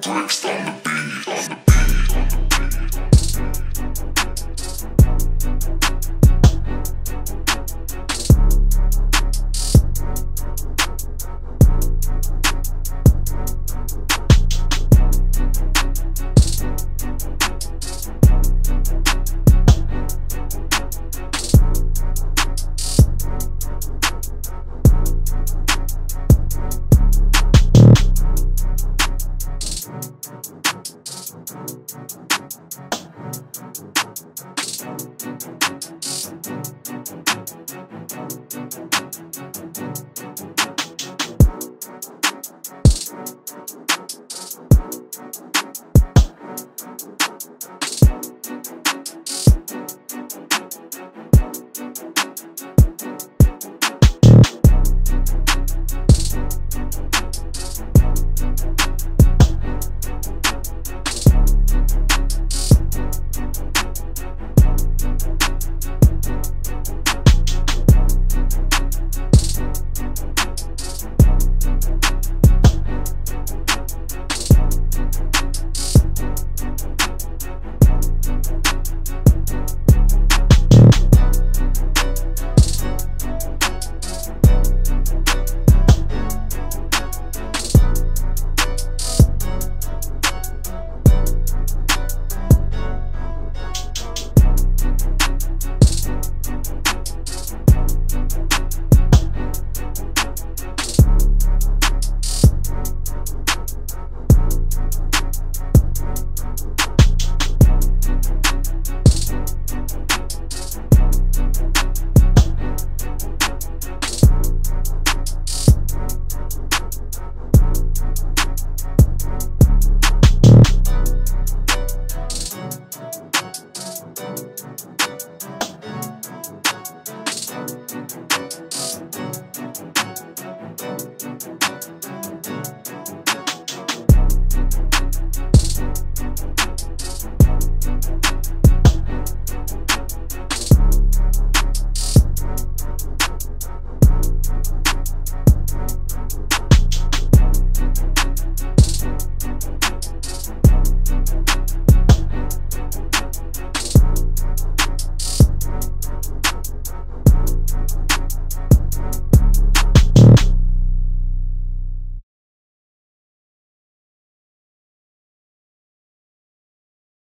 bricks on the beat.